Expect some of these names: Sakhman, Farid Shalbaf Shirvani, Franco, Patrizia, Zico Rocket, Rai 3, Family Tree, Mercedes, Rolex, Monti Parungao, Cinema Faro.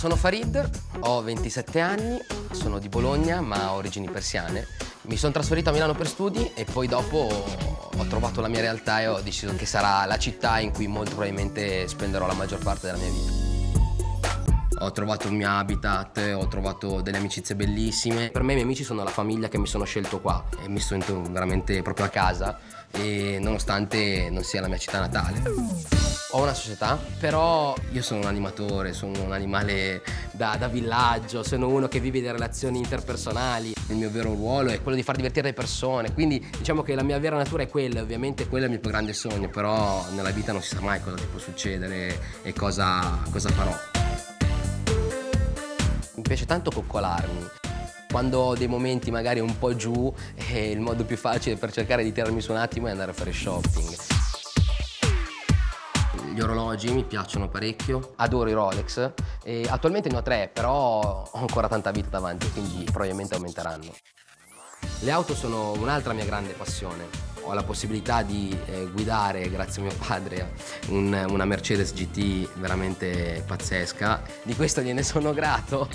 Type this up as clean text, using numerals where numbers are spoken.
Sono Farid, ho 27 anni, sono di Bologna ma ho origini persiane. Mi sono trasferito a Milano per studi e poi dopo ho trovato la mia realtà e ho deciso che sarà la città in cui molto probabilmente spenderò la maggior parte della mia vita. Ho trovato il mio habitat, ho trovato delle amicizie bellissime. Per me i miei amici sono la famiglia che mi sono scelto qua e mi sento veramente proprio a casa, e nonostante non sia la mia città natale. Ho una società, però io sono un animatore, sono un animale da villaggio, sono uno che vive le relazioni interpersonali. Il mio vero ruolo è quello di far divertire le persone, quindi diciamo che la mia vera natura è quella. Ovviamente quello è il mio più grande sogno, però nella vita non si sa mai cosa ti può succedere e cosa farò. Mi piace tanto coccolarmi. Quando ho dei momenti magari un po' giù, il modo più facile per cercare di tirarmi su un attimo è andare a fare shopping. Gli orologi mi piacciono parecchio, adoro i Rolex e attualmente ne ho 3, però ho ancora tanta vita davanti, quindi probabilmente aumenteranno. Le auto sono un'altra mia grande passione. Ho la possibilità di guidare, grazie a mio padre, una Mercedes GT veramente pazzesca. Di questo gliene sono grato.